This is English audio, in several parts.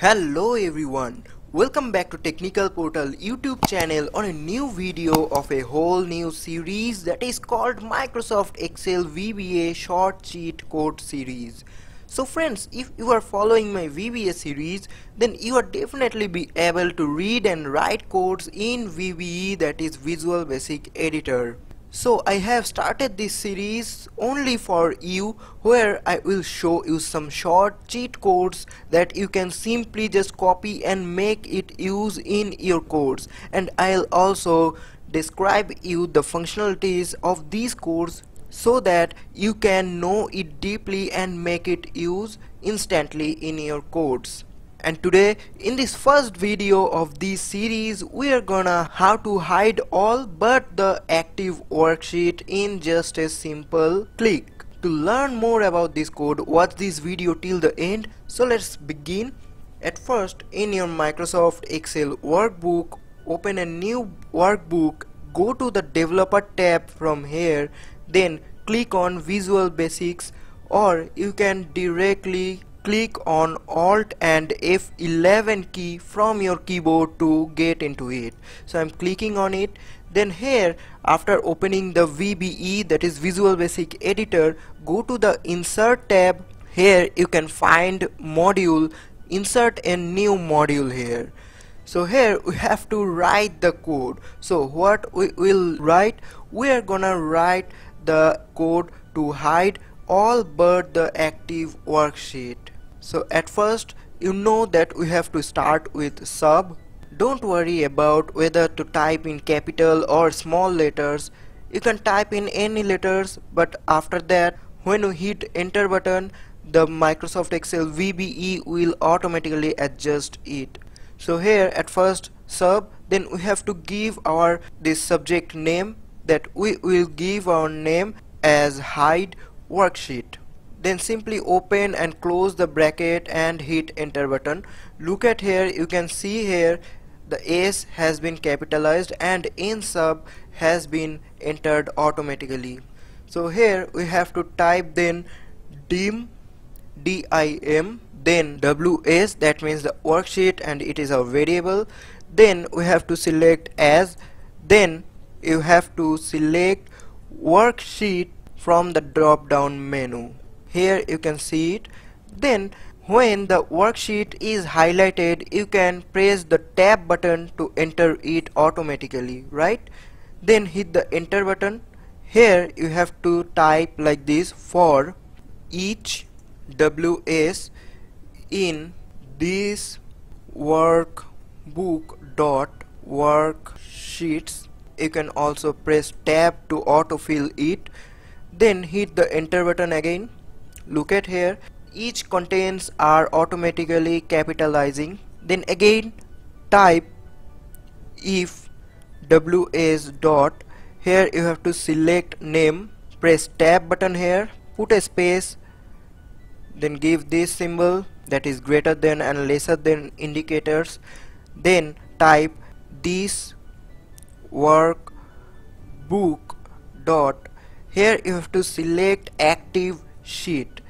Hello everyone, welcome back to Technical Portal YouTube channel on a new video of a whole new series that is called Microsoft Excel VBA Short Cheat Code Series. So friends, if you are following my VBA series, then you are definitely be able to read and write codes in VBE, that is Visual Basic Editor. So I have started this series only for you, where I will show you some short cheat codes that you can simply just copy and make it use in your codes, and I'll also describe you the functionalities of these codes so that you can know it deeply and make it use instantly in your codes. And today in this first video of this series, we are gonna how to hide all but the active worksheet in just a simple click. To learn more about this code, watch this video till the end. So let's begin. At first, in your Microsoft Excel workbook, open a new workbook, go to the developer tab from here, then click on Visual Basics, or you can directly click on ALT and F11 key from your keyboard to get into it. So I'm clicking on it. Then here, after opening the VBE, that is Visual Basic Editor, go to the Insert tab. Here you can find Module, insert a new module here. So here we have to write the code. So what we will write, we are gonna write the code to hide all but the active worksheet. So at first, you know that we have to start with sub. Don't worry about whether to type in capital or small letters. You can type in any letters, but after that, when you hit enter button, the Microsoft Excel VBE will automatically adjust it. So here at first sub, then we have to give our this subject name, that we will give our name as hide worksheet. Then simply open and close the bracket and hit enter button. Look at here, you can see here the S has been capitalized and N sub has been entered automatically. So here we have to type then dim, D-I-M, then WS, that means the worksheet and it is our variable. Then we have to select as, then you have to select worksheet from the drop down menu. Here you can see it. Then when the worksheet is highlighted, you can press the tab button to enter it automatically, right? Then hit the enter button. Here you have to type like this: for each WS in this workbook dot worksheets. You can also press tab to autofill it. Then hit the enter button again. Look at here, each contents are automatically capitalizing. Then again type if WS dot, here you have to select name, press tab button here, put a space, then give this symbol, that is greater than and lesser than indicators, then type this workbook dot. Here you have to select active sheet,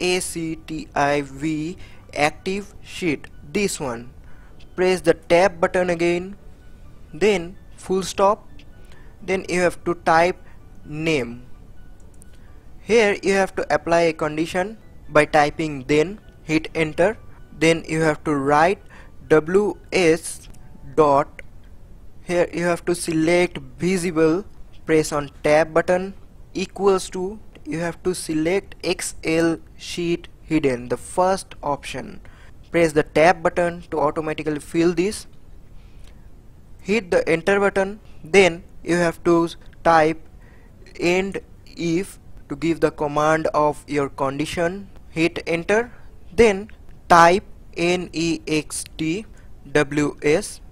ACTIV, active sheet, this one. Press the tab button again, then full stop, then you have to type name. Here you have to apply a condition by typing then, hit enter, then you have to write WS dot, here you have to select visible, press on tab button, equals to, you have to select Excel sheet hidden, the first option, press the tab button to automatically fill this, hit the enter button. Then you have to type end if to give the command of your condition, hit enter, then type NEXTWS,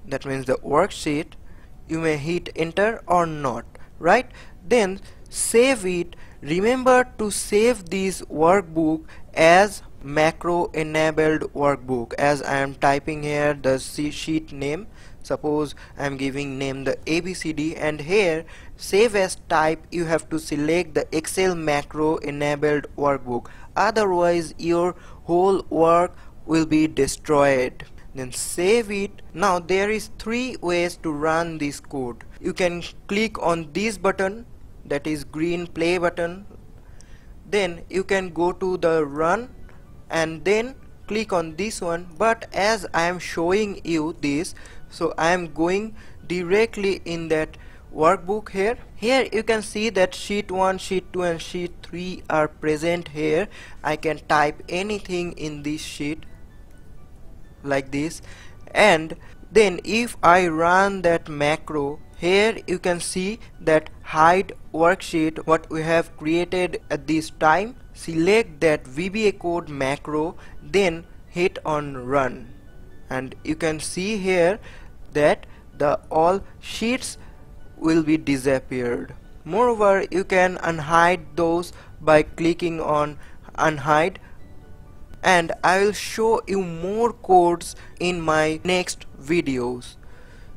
that means the worksheet. You may hit enter or not, right? Then save it. Remember to save this workbook as macro enabled workbook, as I am typing here the sheet name. Suppose I am giving name the ABCD, and here save as type, you have to select the Excel macro enabled workbook, otherwise your whole work will be destroyed. Then save it. Now there is three ways to run this code. You can click on this button, that is green play button. Then you can go to the run and then click on this one, but as I am showing you this, so I am going directly in that workbook here. Here you can see that sheet 1, sheet 2 and sheet 3 are present here. I can type anything in this sheet like this, and then if I run that macro, here you can see that hide worksheet what we have created at this time. Select that VBA code macro, then hit on run, and you can see here that the all sheets will be disappeared. Moreover, you can unhide those by clicking on unhide, and I will show you more codes in my next videos.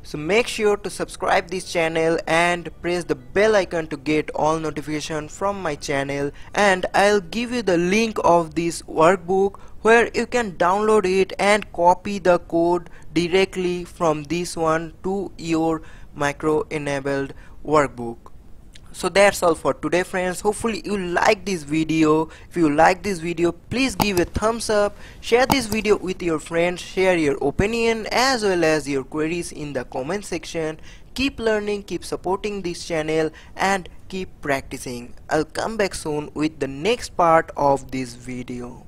So make sure to subscribe this channel and press the bell icon to get all notifications from my channel, and I'll give you the link of this workbook where you can download it and copy the code directly from this one to your micro-enabled workbook. So that's all for today, friends. Hopefully you like this video. If you like this video, please give a thumbs up, share this video with your friends, share your opinion as well as your queries in the comment section. Keep learning, keep supporting this channel and keep practicing. I'll come back soon with the next part of this video.